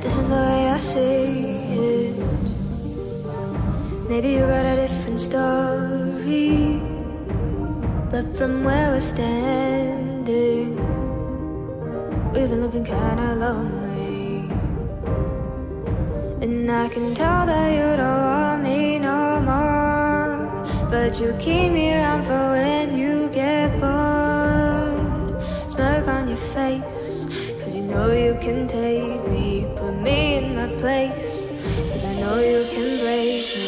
This is the way I see it. Maybe you got a different story, but from where we're standing, we've been looking kinda lonely. And I can tell that you don't want me no more, but you keep me around for when you get bored. Smirk on your face, cause you know you can take me. Put me in my place, cause I know you can break me.